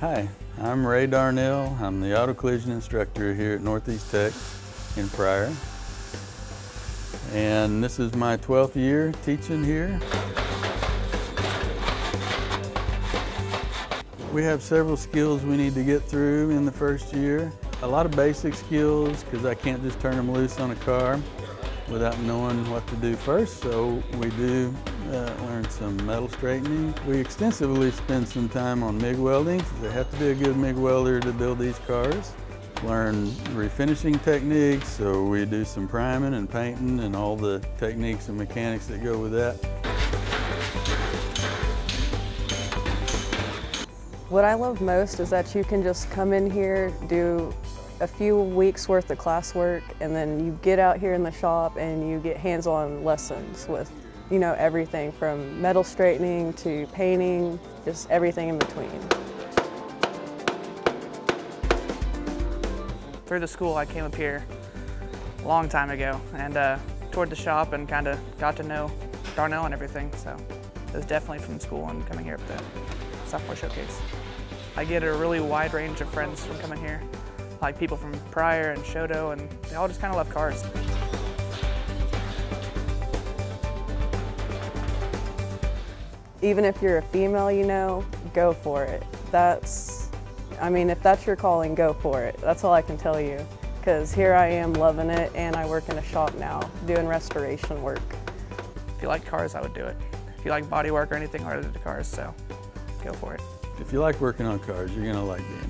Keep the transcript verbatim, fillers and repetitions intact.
Hi, I'm Ray Darnell. I'm the auto collision instructor here at Northeast Tech in Pryor. And this is my twelfth year teaching here. We have several skills we need to get through in the first year. A lot of basic skills, because I can't just turn them loose on a car without knowing what to do first, so we do Uh, learn some metal straightening. We extensively spend some time on MIG welding. They have to be a good MIG welder to build these cars. Learn refinishing techniques, so we do some priming and painting and all the techniques and mechanics that go with that. What I love most is that you can just come in here, do a few weeks worth of classwork, and then you get out here in the shop and you get hands-on lessons with you know, everything from metal straightening to painting, just everything in between. Through the school, I came up here a long time ago and uh, toured the shop and kind of got to know Darnell and everything, so it was definitely from school and coming here at the software showcase. I get a really wide range of friends from coming here, like people from Pryor and Shoto, and they all just kind of love cars. Even if you're a female, you know, go for it. That's, I mean, if that's your calling, go for it. That's all I can tell you. Because here I am loving it, and I work in a shop now doing restoration work. If you like cars, I would do it. If you like body work or anything related to cars, so go for it. If you like working on cars, you're going to like it.